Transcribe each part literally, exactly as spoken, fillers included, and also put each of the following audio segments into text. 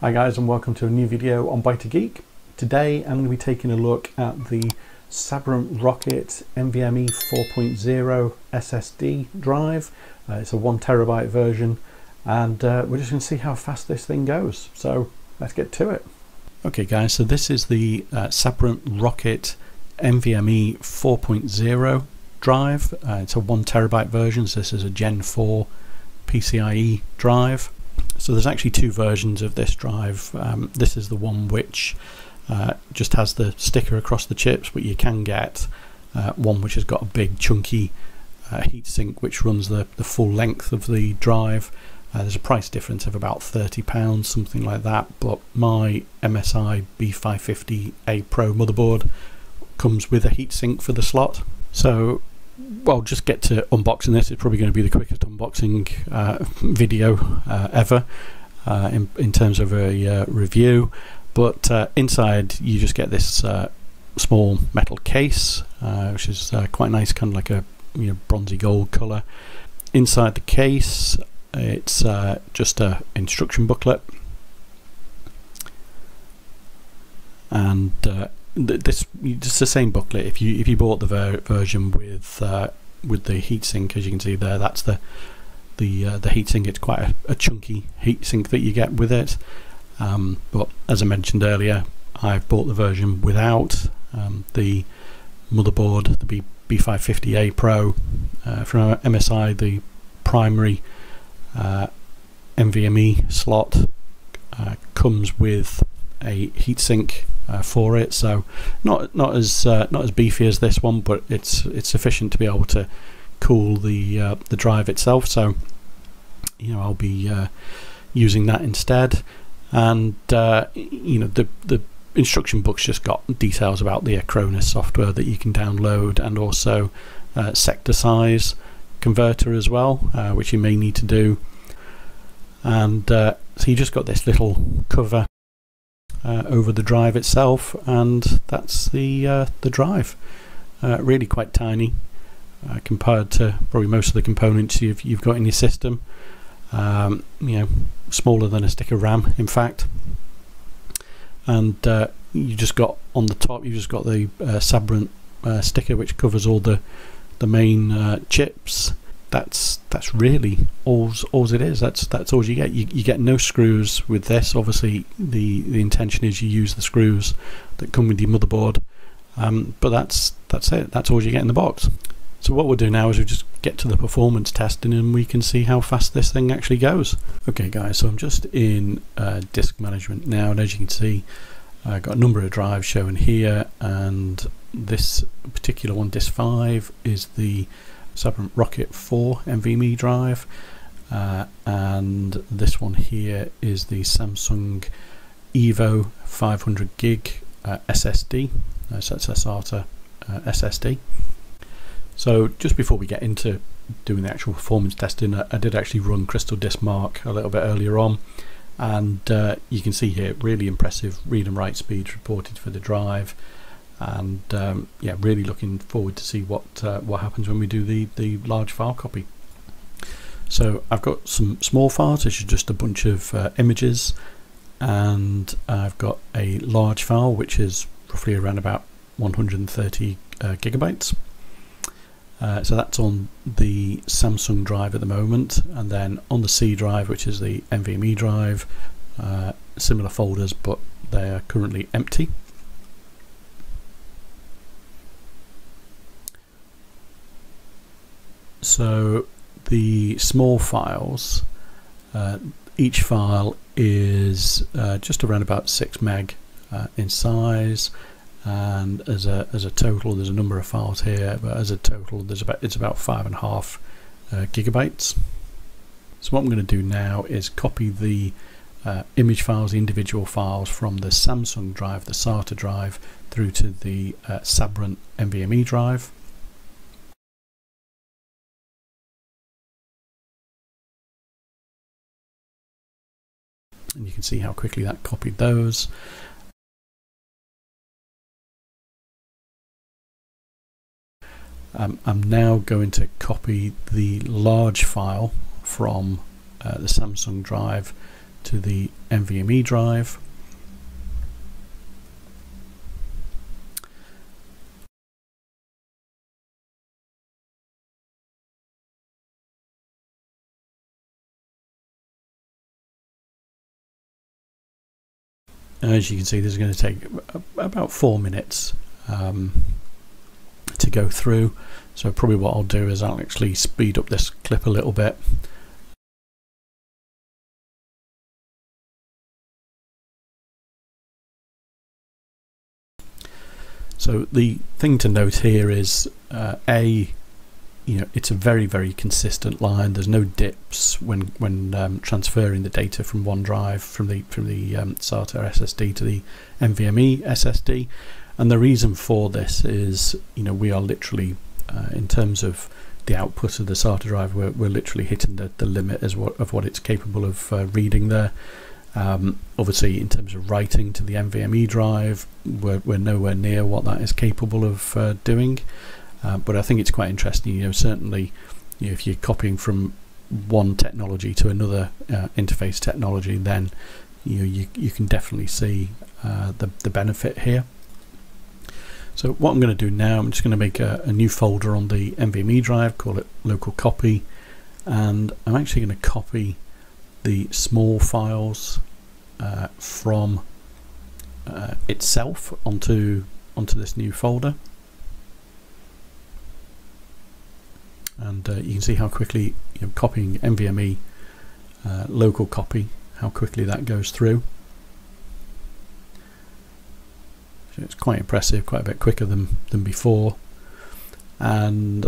Hi guys, and welcome to a new video on Byte of Geek. Today I'm going to be taking a look at the Sabrent Rocket NVMe four point oh S S D drive. Uh, it's a one terabyte version, and uh, we're just going to see how fast this thing goes. So let's get to it. Okay guys, so this is the uh, Sabrent Rocket NVMe four point oh drive. Uh, it's a one terabyte version, so this is a Gen four P C I E drive. So there's actually two versions of this drive. Um, this is the one which uh, just has the sticker across the chips, but you can get uh, one which has got a big chunky uh, heatsink which runs the, the full length of the drive. Uh, there's a price difference of about thirty pounds, something like that, but my M S I B five fifty A Pro motherboard comes with a heatsink for the slot. So well, just get to unboxing this. It's probably going to be the quickest unboxing uh, video uh, ever uh, in, in terms of a uh, review, but uh, inside you just get this uh, small metal case, uh, which is uh, quite nice, kind of like a you know, bronzy gold color. Inside the case it's uh, just a instruction booklet, and uh, This it's the same booklet. If you if you bought the ver version with uh, with the heatsink, as you can see there, that's the the uh, the heatsink. It's quite a, a chunky heatsink that you get with it. Um, but as I mentioned earlier, I've bought the version without um, the motherboard, the B B550A Pro uh, from M S I. The primary uh, NVMe slot uh, comes with a heatsink Uh, for it, so not not as uh, not as beefy as this one, but it's it's sufficient to be able to cool the uh, the drive itself. So you know, I'll be uh, using that instead, and uh, you know, the the instruction book's just got details about the Acronis software that you can download, and also uh, sector size converter as well, uh, which you may need to do. And uh, so you just got this little cover Uh, over the drive itself, and that's the uh, the drive. Uh, really quite tiny uh, compared to probably most of the components you've you've got in your system. Um, you know, smaller than a stick of RAM, in fact. And uh, you just got on the top, you just got the uh, Sabrent uh, sticker, which covers all the the main uh, chips. That's that's really all's all's it is. That's that's all you get. You, you get no screws with this. Obviously, the the intention is you use the screws that come with your motherboard. Um, but that's that's it. That's all you get in the box. So what we'll do now is we'll just get to the performance testing, and we can see how fast this thing actually goes. Okay, guys. So I'm just in uh, disk management now, and as you can see, I've got a number of drives shown here, and this particular one, disk five, is the Sabrent Rocket four NVMe drive, uh, and this one here is the Samsung Evo five hundred gig uh, S S D, uh, so that's S A T A uh, S S D. So just before we get into doing the actual performance testing, I, I did actually run Crystal Disk Mark a little bit earlier on, and uh, you can see here really impressive read and write speeds reported for the drive. And um, yeah, really looking forward to see what uh, what happens when we do the the large file copy. So I've got some small files, which is just a bunch of uh, images, and I've got a large file which is roughly around about one hundred thirty uh, gigabytes. Uh, so that's on the Samsung drive at the moment, and then on the C drive, which is the NVMe drive, uh, similar folders, but they are currently empty. So the small files, uh, each file is uh, just around about six meg uh, in size, and as a as a total, there's a number of files here, but as a total, there's about it's about five and a half uh, gigabytes. So what I'm going to do now is copy the uh, image files, the individual files from the Samsung drive, the S A T A drive, through to the uh, Sabrent NVMe drive. And you can see how quickly that copied those. Um, I'm now going to copy the large file from uh, the Samsung drive to the N V M e drive. As you can see, this is going to take about four minutes um, to go through. So probably what I'll do is I'll actually speed up this clip a little bit. So the thing to note here is uh, a, you know, it's a very very consistent line. There's no dips when when um, transferring the data from one drive from the from the um, SATA S S D to the N V M e S S D. And the reason for this is, you know, we are literally uh, in terms of the output of the SATA drive, we're, we're literally hitting the, the limit as what of what it's capable of uh, reading there. Um, obviously in terms of writing to the N V M e drive, we're, we're nowhere near what that is capable of uh, doing. Uh, but I think it's quite interesting, you know, certainly, you know, if you're copying from one technology to another uh, interface technology, then, you know, you, you can definitely see uh, the, the benefit here. So what I'm going to do now, I'm just going to make a, a new folder on the N V M e drive, call it local copy, and I'm actually going to copy the small files uh, from uh, itself onto, onto this new folder. And uh, you can see how quickly, you know, copying N V M e uh, local copy, how quickly that goes through. So it's quite impressive, quite a bit quicker than, than before. And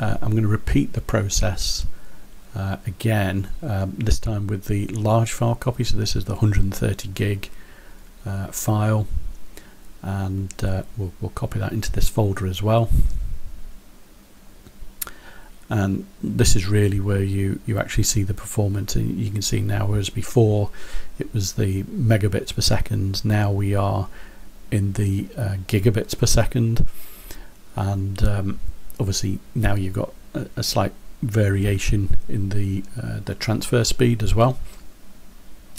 uh, I'm going to repeat the process uh, again, um, this time with the large file copy. So this is the one hundred thirty gig uh, file, and uh, we'll, we'll copy that into this folder as well. And this is really where you you actually see the performance, and you can see now, whereas before it was the megabits per second, now we are in the uh, gigabits per second. And um, obviously now you've got a, a slight variation in the uh, the transfer speed as well.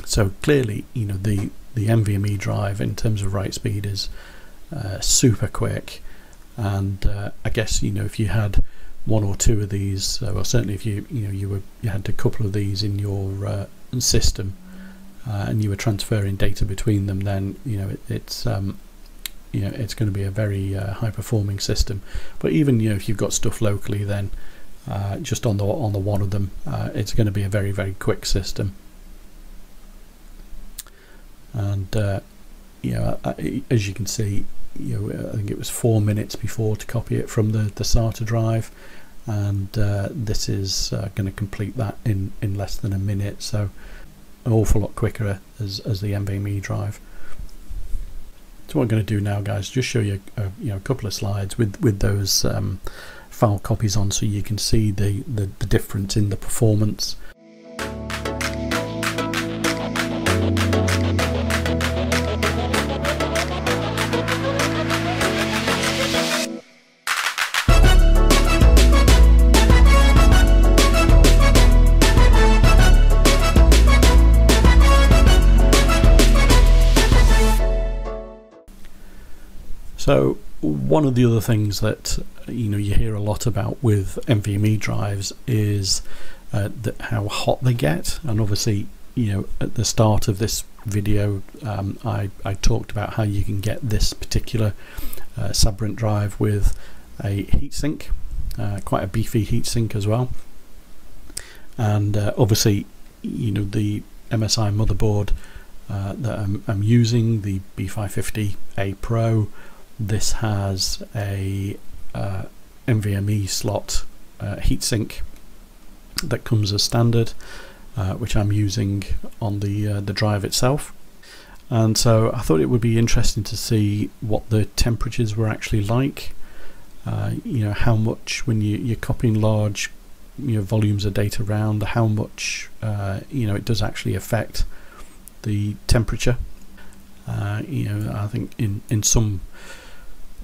So clearly, you know, the the N V M e drive in terms of write speed is uh, super quick. And uh, I guess, you know, if you had one or two of these, uh, well, certainly if you you know you were you had a couple of these in your uh, system, uh, and you were transferring data between them, then, you know, it, it's um, you know, it's going to be a very uh, high performing system. But even, you know, if you've got stuff locally, then uh, just on the on the one of them, uh, it's going to be a very very quick system. And uh, you know, as you can see, you know, I think it was four minutes before to copy it from the, the SATA drive, and uh, this is uh, going to complete that in, in less than a minute, so an awful lot quicker as, as the N V M e drive. So what I'm going to do now, guys, just show you a, you know, a couple of slides with, with those um, file copies on, so you can see the, the, the difference in the performance. So one of the other things that, you know, you hear a lot about with N V M e drives is uh, that how hot they get. And obviously, you know, at the start of this video, um, I, I talked about how you can get this particular uh, Sabrent drive with a heatsink, uh, quite a beefy heatsink as well. And uh, obviously, you know, the M S I motherboard uh, that I'm, I'm using, the B five fifty A Pro, this has a uh, N V M e slot uh, heatsink that comes as standard, uh, which I'm using on the uh, the drive itself. And so I thought it would be interesting to see what the temperatures were actually like. Uh, you know, how much when you, you're copying large, you know, volumes of data around, how much uh, you know, it does actually affect the temperature. Uh, you know, I think in in some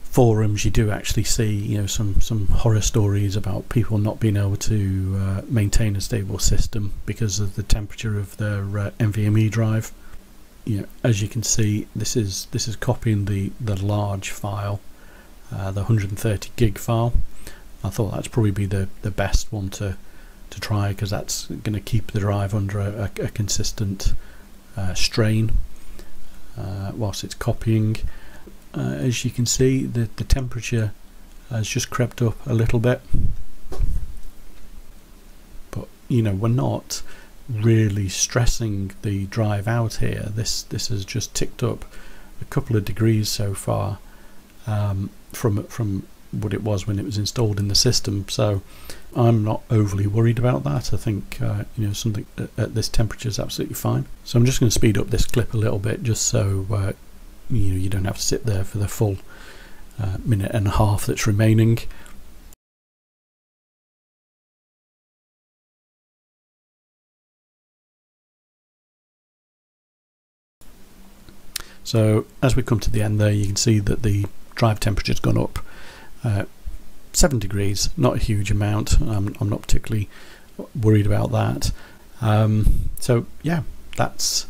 forums you do actually see, you know, some some horror stories about people not being able to uh, maintain a stable system because of the temperature of their uh, N V M E drive. You know, as you can see, this is this is copying the the large file, uh, the one hundred thirty gig file. I thought that's probably be the the best one to to try, because that's going to keep the drive under a, a, a consistent uh, strain uh, whilst it's copying. Uh, as you can see, the, the temperature has just crept up a little bit, but you know, we're not really stressing the drive out here. This this has just ticked up a couple of degrees so far um, from from what it was when it was installed in the system, so I'm not overly worried about that. I think uh, you know, something at, at this temperature is absolutely fine. So I'm just going to speed up this clip a little bit, just so uh, you know, you don't have to sit there for the full uh, minute and a half that's remaining. So as we come to the end there, you can see that the drive temperature's gone up uh, seven degrees, not a huge amount. I'm, I'm not particularly worried about that. Um, so yeah, that's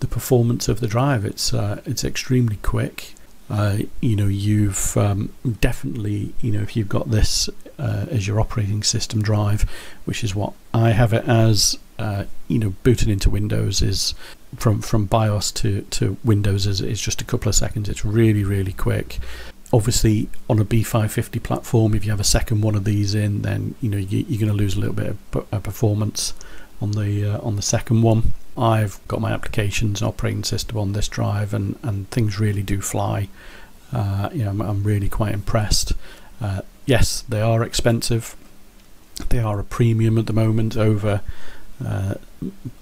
the performance of the drive. It's uh, it's extremely quick. Uh, you know, you've um, definitely, you know, if you've got this uh, as your operating system drive, which is what I have it as, uh, you know, booting into Windows is from from BIOS to to Windows is, is just a couple of seconds. It's really really quick. Obviously, on a B five fifty platform, if you have a second one of these in, then you know you, you're going to lose a little bit of performance on the uh, on the second one. I've got my applications and operating system on this drive, and and things really do fly. Uh, you know, I'm, I'm really quite impressed. Uh, yes, they are expensive. They are a premium at the moment over uh,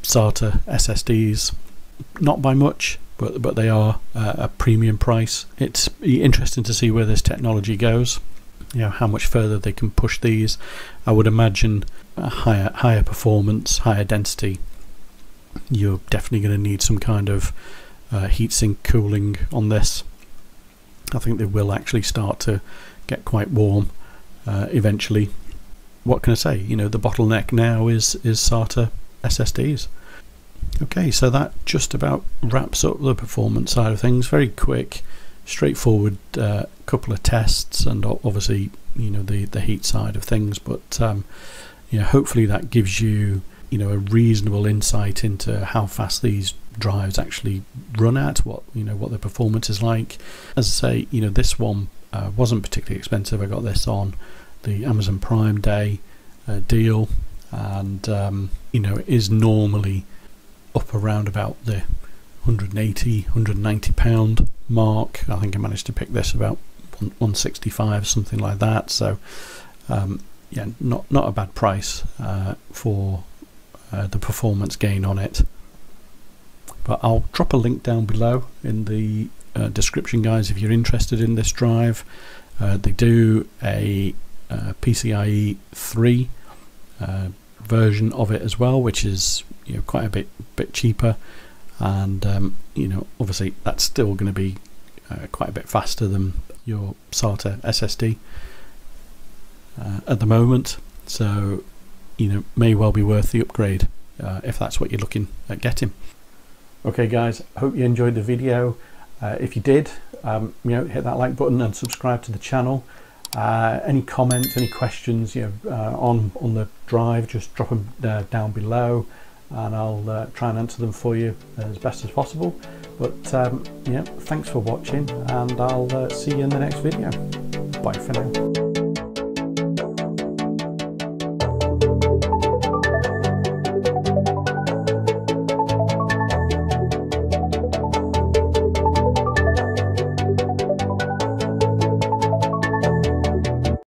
SATA S S Ds. Not by much, but but they are uh, a premium price. It's interesting to see where this technology goes. You know, how much further they can push these. I would imagine a higher higher performance, higher density. You're definitely going to need some kind of uh, heatsink cooling on this. I think they will actually start to get quite warm uh, eventually. What can I say? You know, the bottleneck now is is SATA S S Ds. Okay, so that just about wraps up the performance side of things. Very quick, straightforward uh, couple of tests, and obviously, you know, the the heat side of things. But um, you know, hopefully that gives you, you know, a reasonable insight into how fast these drives actually run at, what, you know, what their performance is like. As I say, you know, this one uh, wasn't particularly expensive. I got this on the Amazon Prime Day uh, deal, and um, you know, it is normally up around about the one hundred eighty, one hundred ninety pound mark. I think I managed to pick this about one sixty-five, something like that. So um, yeah, not not a bad price uh, for Uh, the performance gain on it. But I'll drop a link down below in the uh, description, guys, if you're interested in this drive. Uh, they do a uh, P C I E three uh, version of it as well, which is, you know, quite a bit bit cheaper, and um, you know, obviously that's still going to be uh, quite a bit faster than your SATA S S D uh, at the moment. So you know, may well be worth the upgrade uh, if that's what you're looking at getting. Okay guys, hope you enjoyed the video. Uh, if you did, um, you know, hit that like button and subscribe to the channel. Uh, any comments, any questions, you know, uh, on on the drive, just drop them uh, down below, and I'll uh, try and answer them for you as best as possible. But um, yeah, thanks for watching, and I'll uh, see you in the next video. Bye for now.